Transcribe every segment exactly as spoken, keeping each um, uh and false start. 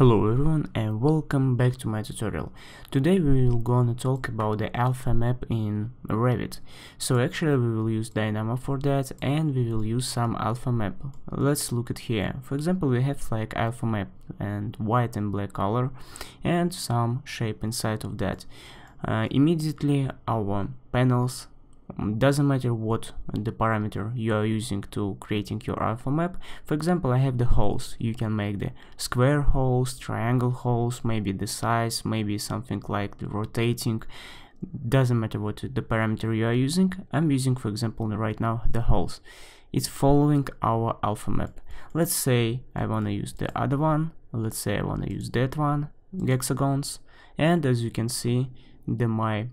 Hello everyone and welcome back to my tutorial. Today we will gonna talk about the alpha map in Revit. So actually we will use Dynamo for that and we will use some alpha map. Let's look at here. For example, we have like alpha map and white and black color and some shape inside of that. Uh, immediately our panels, doesn't matter what the parameter you are using to creating your alpha map. For example, I have the holes. You can make the square holes, triangle holes, maybe the size, maybe something like the rotating. Doesn't matter what the parameter you are using. I'm using, for example, right now the holes. It's following our alpha map. Let's say I want to use the other one. Let's say I want to use that one, hexagons. And as you can see, the my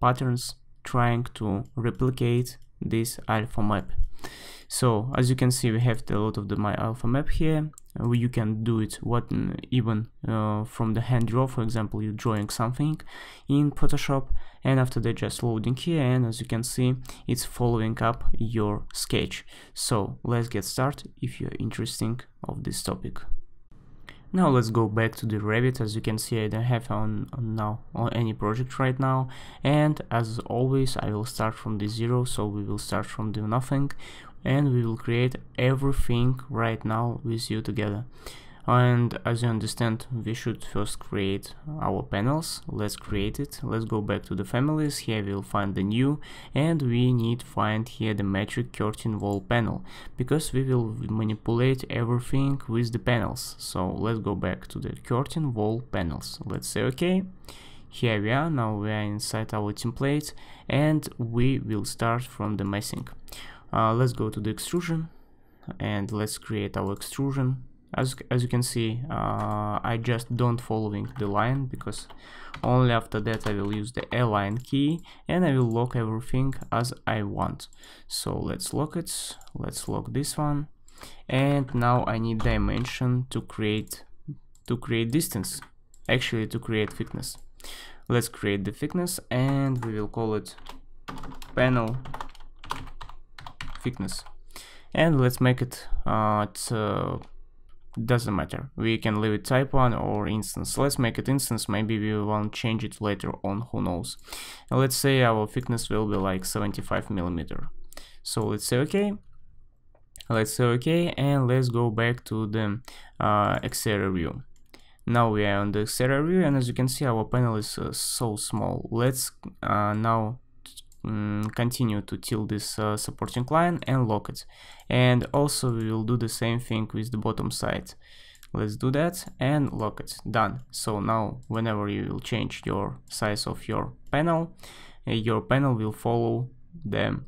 patterns trying to replicate this alpha map. So as you can see, we have a lot of the my alpha map here. You can do it what even uh, from the hand draw. For example, you're drawing something in Photoshop and after that just loading here, and as you can see, it's following up your sketch. So let's get started if you're interested of this topic. Now let's go back to the Revit. As you can see, I don't have on, on now on any project right now, and as always I will start from the zero. So we will start from the nothing and we will create everything right now with you together. And as you understand, we should first create our panels. Let's create it. Let's go back to the families. Here we'll find the new, and we need find here the metric curtain wall panel, because we will manipulate everything with the panels. So let's go back to the curtain wall panels. Let's say okay. Here we are. Now we are inside our template and we will start from the meshing. Uh, let's go to the extrusion and let's create our extrusion. As, as you can see, uh, I just don't following the line, because only after that I will use the align key and I will lock everything as I want. So let's lock it, let's lock this one, and now I need dimension to create to create distance, actually to create thickness. Let's create the thickness and we will call it panel thickness, and let's make it uh, to doesn't matter, we can leave it type one or instance. Let's make it instance, maybe we won't change it later on, who knows. Now let's say our thickness will be like seventy-five millimeter. So let's say okay, let's say okay, and let's go back to the uh, exterior view. Now we are on the exterior view, and as you can see, our panel is uh, so small. Let's uh, now continue to tilt this uh, supporting line and lock it. And also we will do the same thing with the bottom side. Let's do that and lock it. Done. So now whenever you will change your size of your panel, uh, your panel will follow them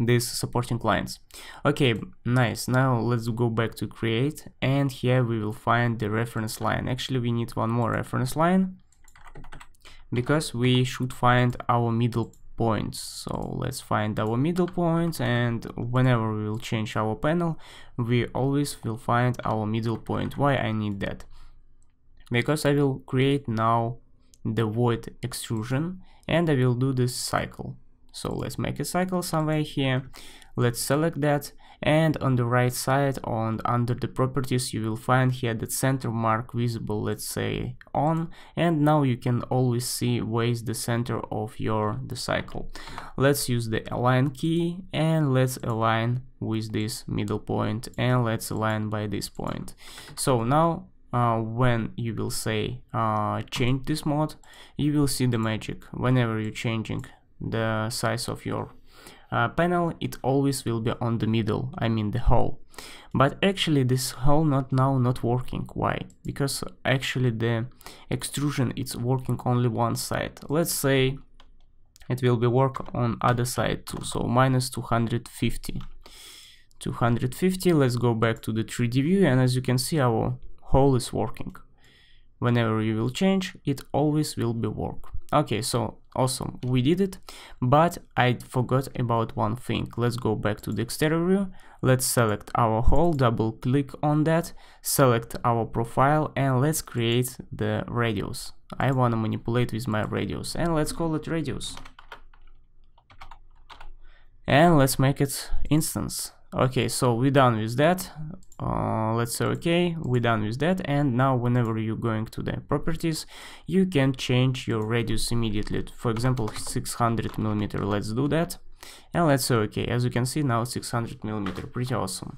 these supporting lines. Okay, nice. Now let's go back to create, and here we will find the reference line. Actually we need one more reference line, because we should find our middle points. So let's find our middle points, and whenever we will change our panel, we always will find our middle point. Why I need that? Because I will create now the void extrusion and I will do this cycle. So let's make a cycle somewhere here. Let's select that, and on the right side on under the properties you will find here the center mark visible, let's say on, and now you can always see where is the center of your the cycle. Let's use the align key and let's align with this middle point, and let's align by this point. So now Uh, when you will say uh, change this mode, you will see the magic. Whenever you're changing the size of your uh, panel, it always will be on the middle, I mean the hole. But actually this hole not now not working. Why? Because actually the extrusion it's working only one side. Let's say it will be work on other side too. So minus two hundred fifty. Let's go back to the three D view, and as you can see our hole is working. Whenever you will change, it always will be work. Okay, so awesome, we did it, but I forgot about one thing. Let's go back to the exterior view, let's select our hole, double click on that, select our profile, and let's create the radius. I want to manipulate with my radius, and let's call it radius, and let's make it instance. Okay, so we're done with that. Uh, let's say okay, we're done with that. And now whenever you're going to the properties, you can change your radius immediately. For example, six hundred millimeter, let's do that. And let's say okay, as you can see now six hundred millimeter, pretty awesome.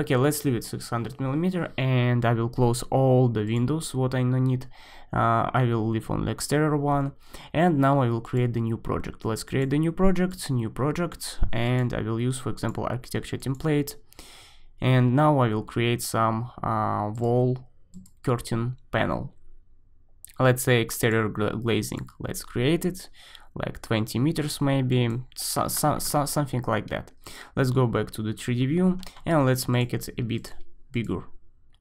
Okay, let's leave it six hundred millimeter, and I will close all the windows what I need. uh, I will leave on the exterior one, and now I will create the new project. Let's create the new project, new project, and I will use, for example, architecture template, and now I will create some uh, wall curtain panel. Let's say exterior glazing, let's create it like twenty meters maybe, so, so, so, something like that. Let's go back to the three D view and let's make it a bit bigger,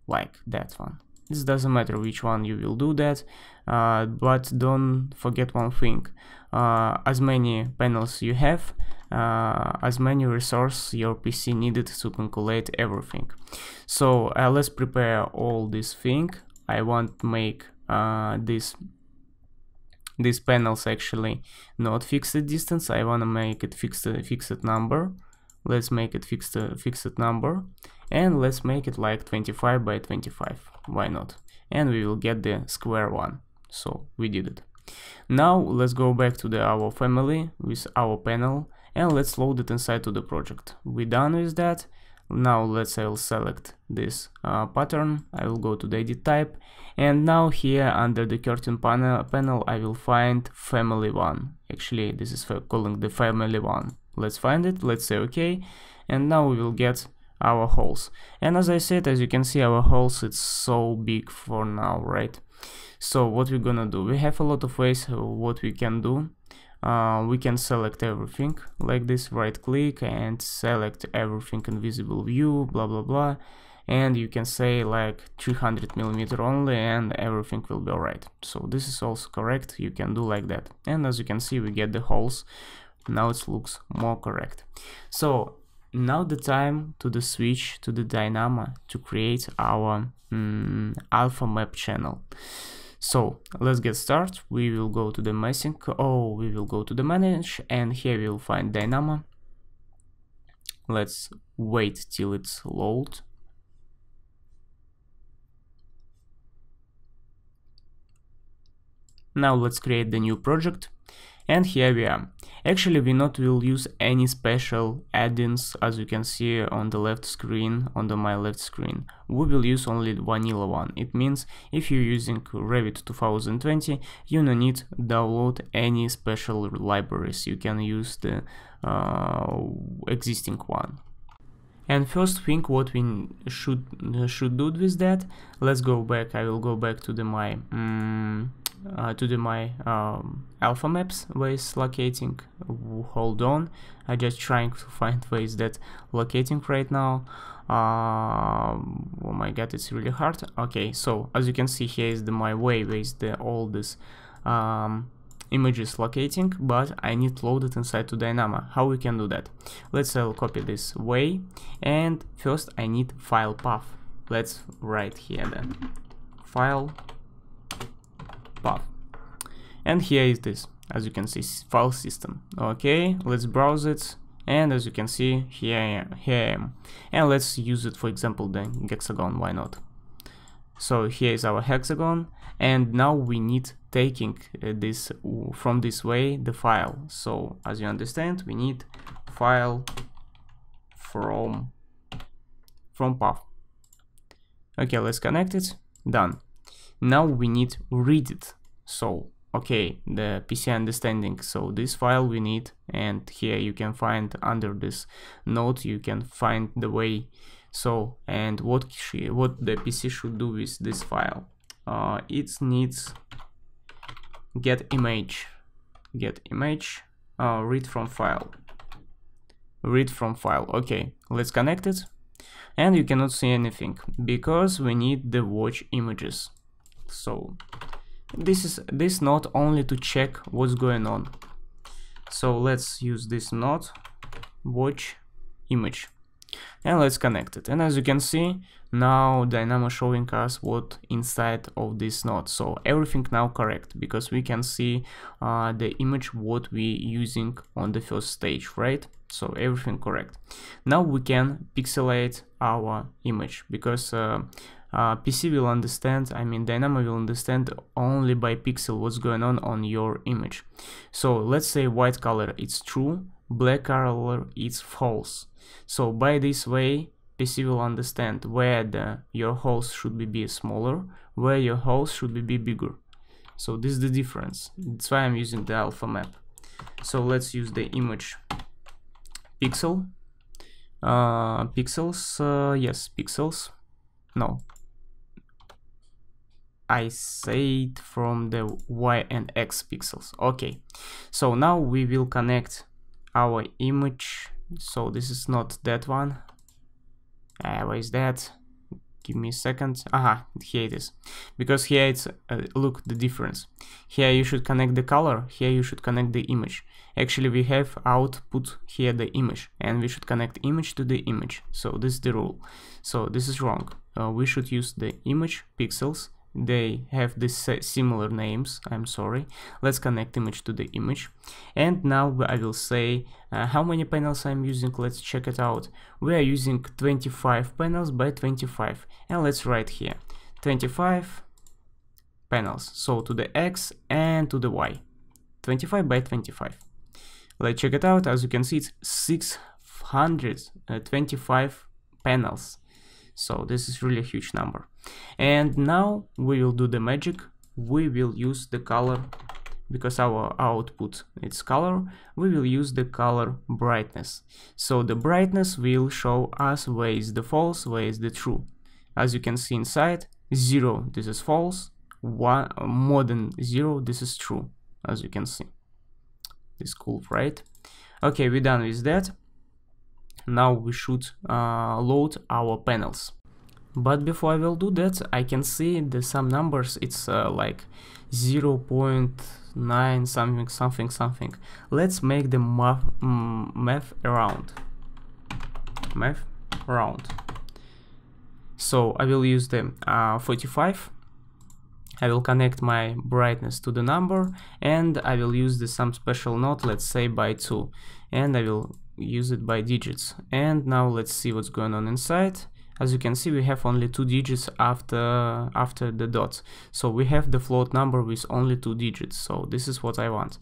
like that one. This doesn't matter which one you will do that, uh, but don't forget one thing. Uh, as many panels you have, uh, as many resources your P C needed to calculate everything. So uh, let's prepare all this thing. I want to make uh, this These panels actually not fixed distance. I wanna make it fixed fixed number. Let's make it fixed fixed number, and let's make it like twenty-five by twenty-five. Why not? And we will get the square one. So we did it. Now let's go back to the our family with our panel, and let's load it inside to the project. We're done with that. Now let's I'll select this uh, pattern, I will go to the edit type, and now here under the curtain panel, panel I will find family one. Actually this is for calling the family one. Let's find it, let's say okay, and now we will get our holes. And as I said, as you can see, our holes, it's so big for now, right? So what we're gonna do, we have a lot of ways what we can do. Uh, we can select everything like this, right click and select everything invisible view, blah blah blah, and you can say like three hundred millimeter only, and everything will be alright. So this is also correct, you can do like that, and as you can see we get the holes. Now it looks more correct. So now the time to the switch to the Dynamo to create our mm, alpha map channel. So let's get started. We will go to the meshing. Oh, we will go to the manage, and here we will find Dynamo. Let's wait till it's load. Now let's create the new project, and here we are. Actually, we not will use any special add-ins, as you can see on the left screen, on the my left screen. We will use only the vanilla one. It means if you're using Revit two thousand twenty, you don't need download any special libraries. You can use the uh, existing one. And first thing what we should should do with that, let's go back. I will go back to the my. Um, Uh, to do my um, alpha maps ways locating. Hold on, I just trying to find ways that locating right now. Uh, oh my god, it's really hard. Okay, so as you can see here is the my way with the all this um, images locating, but I need loaded inside to Dynamo. How we can do that? Let's I'll copy this way, and first I need file path. Let's write here then file path, and here is this, as you can see, file system. Okay, let's browse it, and as you can see here I am, here I am. And let's use it, for example, the hexagon, why not? So here is our hexagon, and now we need taking uh, this from this way the file. So as you understand, we need file from from path. Okay, let's connect it, done. Now we need read it. So okay, the P C understanding, so this file we need, and here you can find under this note you can find the way. So and what she, what the P C should do with this file, uh, it needs get image, get image, uh, read from file, read from file. Okay, let's connect it, and you cannot see anything because we need the watch images. So this is this node only to check what's going on. So let's use this node watch image, and let's connect it, and as you can see now Dynamo showing us what inside of this node. So everything now correct, because we can see uh, the image what we using on the first stage, right? So everything correct. Now we can pixelate our image, because uh, uh, P C will understand, I mean Dynamo will understand only by pixel what's going on on your image. So let's say white color it's true, black color it's false. So by this way P C will understand where the, your holes should be, be smaller, where your holes should be, be bigger. So this is the difference. That's why I'm using the alpha map. So let's use the image pixel, uh, pixels, uh, yes, pixels, no, I say it from the Y and X pixels, okay. So now we will connect our image, so this is not that one, uh, where is that, give me a second, aha, here it is, because here it's, uh, look the difference, here you should connect the color, here you should connect the image. Actually we have output here the image, and we should connect image to the image, so this is the rule. So this is wrong, uh, we should use the image pixels, they have this similar names, I'm sorry. Let's connect image to the image, and now I will say uh, how many panels I'm using. Let's check it out. We are using twenty-five panels by twenty-five, and let's write here twenty-five panels, so to the X and to the Y, twenty-five by twenty-five. Let's check it out. As you can see, it's six hundred twenty-five panels. So this is really a huge number. And now we will do the magic. We will use the color, because our output is color. We will use the color brightness. So the brightness will show us where is the false, where is the true. As you can see inside, zero, this is false, one, more than zero, this is true, as you can see. This is cool, right? Okay, we're done with that. Now we should uh, load our panels. But before I will do that, I can see the some numbers, it's uh, like zero point nine something something something. Let's make the math, mm, math around. Math round. So I will use the uh, forty-five. I will connect my brightness to the number, and I will use the some special node, let's say by two, and I will use it by digits. And now let's see what's going on inside. As you can see, we have only two digits after after the dots, so we have the float number with only two digits. So this is what I want.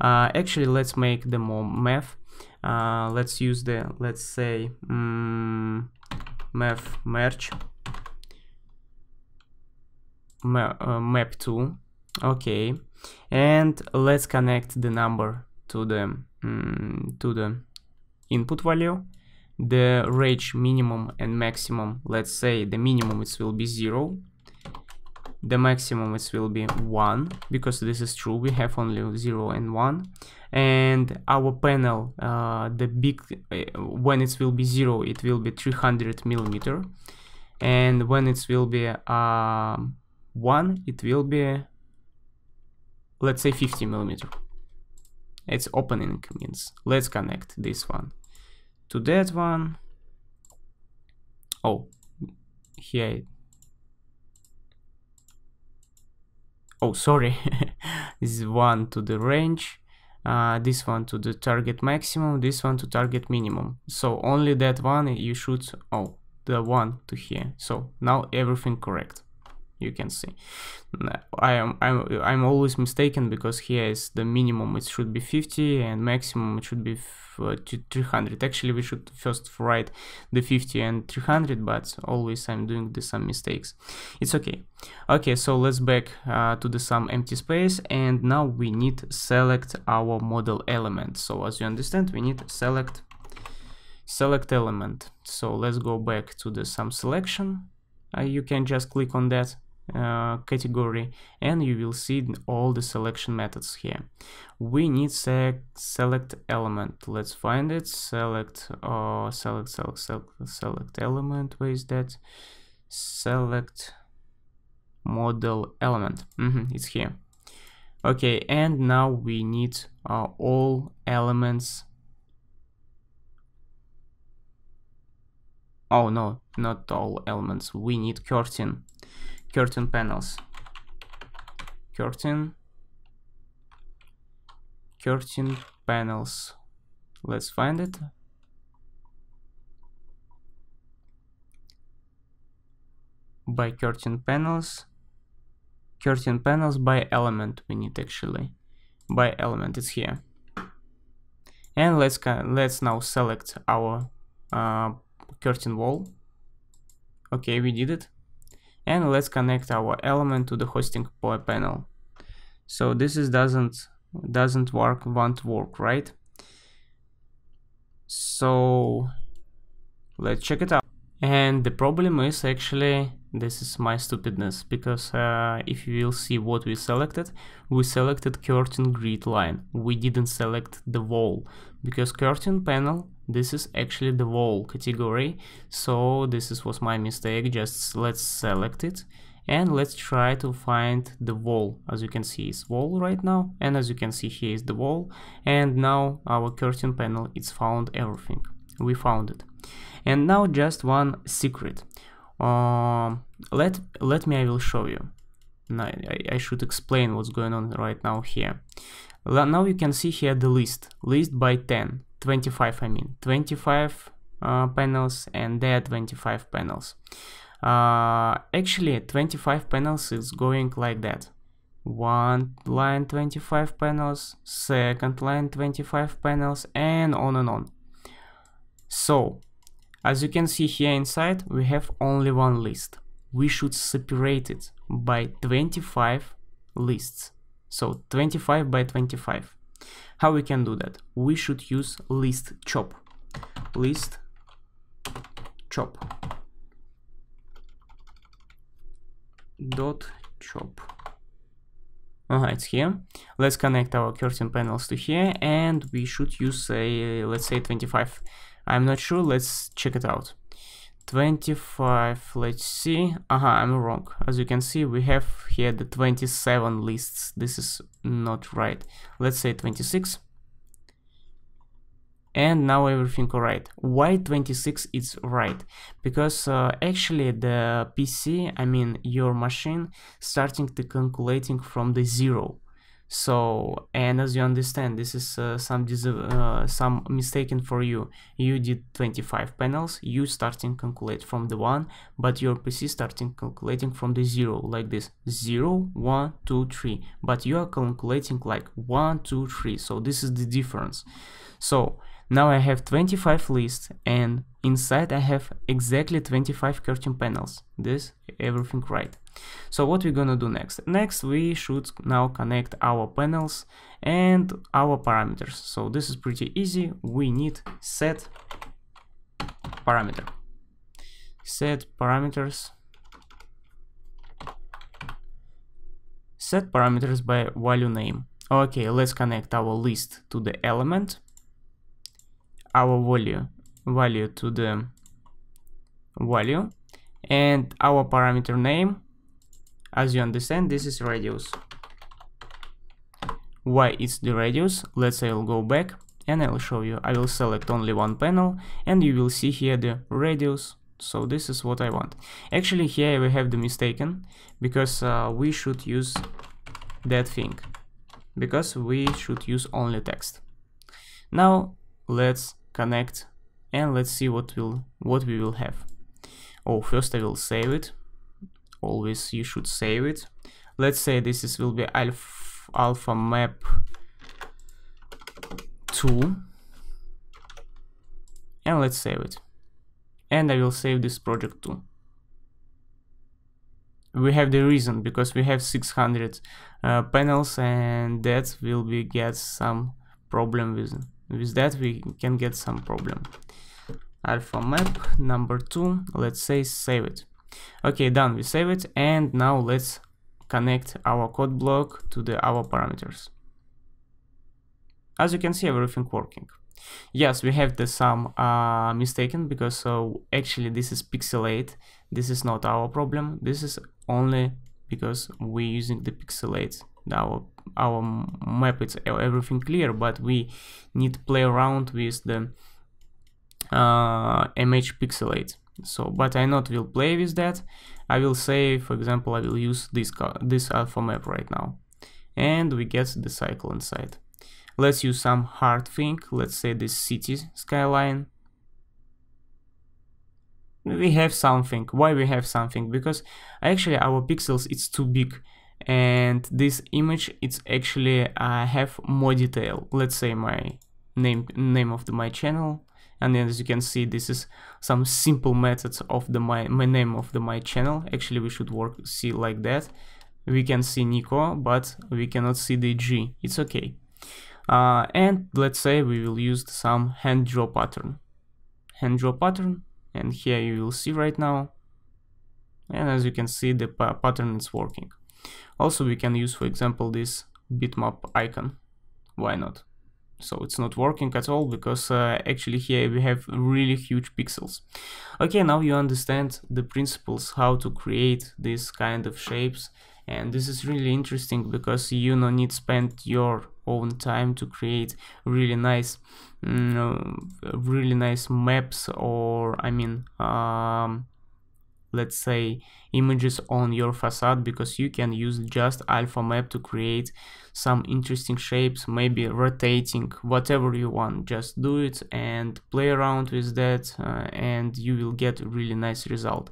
Uh, actually, let's make the more math. Uh, let's use the let's say um, math merge ma uh, map two. Okay, and let's connect the number to the um, to the input value, the range minimum and maximum. Let's say the minimum it will be zero, the maximum it will be one, because this is true, we have only zero and one. And our panel, uh, the big, uh, when it will be zero, it will be three hundred millimeter, and when it will be uh, one, it will be, let's say, fifty millimeter. It's opening means. Let's connect this one to that one. Oh, here. Oh, sorry. This one to the range, uh, this one to the target maximum, this one to target minimum. So only that one you should. Oh, the one to here. So now everything correct. You can see I am I'm, I'm always mistaken, because here is the minimum, it should be fifty, and maximum it should be three hundred. Actually we should first write the fifty and three hundred, but always I'm doing the some mistakes. It's okay. Okay, so let's back uh, to the some empty space, and now we need select our model element. So as you understand, we need select select element. So let's go back to the some selection. Uh, you can just click on that uh, category, and you will see all the selection methods here. We need select, select element. Let's find it. Select, uh, select, select, select, select element. Where is that? Select model element. Mm-hmm, it's here. Okay, and now we need uh, all elements. Oh no, not all elements. We need curtain, curtain panels, curtain, curtain panels. Let's find it. By curtain panels. Curtain panels by element we need actually. By element, it's here. And let's let's now select our uh, curtain wall. Okay, we did it. And let's connect our element to the hosting panel. So this is doesn't doesn't work, won't work, right? So let's check it out. And the problem is actually this is my stupidness, because uh, if you will see what we selected, we selected curtain grid line. We didn't select the wall, because curtain panel, this is actually the wall category. So this is, was my mistake. Just let's select it and let's try to find the wall. As you can see, it's wall right now, and as you can see here is the wall, and now our curtain panel, it's found everything. We found it. And now just one secret. Um, let let me I will show you. Now I, I should explain what's going on right now here. Now you can see here the list, list by ten, twenty-five I mean, twenty-five uh, panels, and there are twenty-five panels. Uh, actually twenty-five panels is going like that. One line twenty-five panels, second line twenty-five panels, and on and on. So as you can see here inside, we have only one list. We should separate it by twenty-five lists. So twenty-five by twenty-five. How we can do that? We should use list chop. List chop. Dot chop. Uh-huh, it's here. Let's connect our curtain panels to here, and we should use a, let's say twenty-five. I'm not sure, let's check it out. twenty-five, let's see. Aha, uh-huh, I'm wrong. As you can see, we have here the twenty-seven lists. This is not right. Let's say twenty-six. And now everything alright. Why twenty-six is right? Because uh, actually the P C, I mean your machine, starting to calculating from the zero. So, and as you understand, this is uh, some uh, some mistaken for you. You did twenty-five panels, you starting calculate from the one, but your P C starting calculating from the zero, like this, zero, one, two, three, but you are calculating like one, two, three, so this is the difference. So now I have twenty-five lists, and inside I have exactly twenty-five curtain panels. This, everything right. So what we're gonna do next? Next, we should now connect our panels and our parameters. So this is pretty easy. We need set parameter. Set parameters. Set parameters by value name. Okay, let's connect our list to the element. Our value value to the value, and our parameter name, as you understand, this is radius. Why it's the radius? Let's say I'll go back and I'll show you. I will select only one panel and you will see here the radius. So this is what I want. Actually here we have the mistaken, because uh, we should use that thing, because we should use only text. Now let's connect and let's see what will what we will have. Oh, first I will save it. Always you should save it. Let's say this is will be alpha, alpha map two, and let's save it. And I will save this project too. We have the reason, because we have six hundred uh, panels, and that will be get some problem with it. With that we can get some problem. Alpha map number two, let's say save it. Okay, done, we save it, and now let's connect our code block to the our parameters. As you can see, everything working. Yes, we have the some uh, mistaken, because so uh, actually this is pixelate. This is not our problem. This is only because we're using the pixelate. Now our map is everything clear, but we need to play around with the uh, M H pixelate. So, but I not will play with that. I will say, for example, I will use this this alpha map right now, and we get the cycle inside. Let's use some hard thing, let's say this city skyline. We have something. Why we have something? Because actually our pixels it's too big, and this image it's actually uh, have more detail. Let's say my name name of the, my channel, and then as you can see, this is some simple methods of the my, my name of the my channel. Actually, we should work see like that. We can see Nico, but we cannot see the G. It's okay. Uh, and let's say we will use some hand draw pattern. Hand draw pattern. And here you will see right now, and as you can see the pa pattern is working. Also we can use for example this bitmap icon, why not? So it's not working at all because uh, actually here we have really huge pixels. Okay, now you understand the principles how to create this kind of shapes, and this is really interesting because you no need spend your own time to create really nice mm, really nice maps, or I mean um, let's say images on your facade, because you can use just alpha map to create some interesting shapes, maybe rotating, whatever you want. Just do it and play around with that, uh, and you will get a really nice result.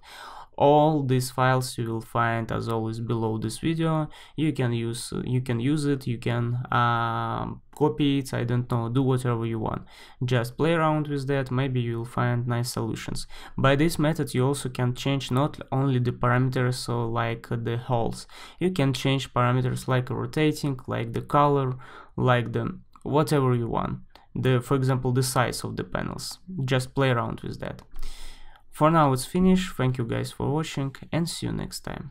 All these files you will find as always below this video. You can use you can use it, you can um, copy it, I don't know, do whatever you want. Just play around with that, maybe you will find nice solutions. By this method you also can change not only the parameters, so like the holes. You can change parameters like rotating, like the color, like the whatever you want. The for example the size of the panels. Just play around with that. For now it's finished, thank you guys for watching and see you next time.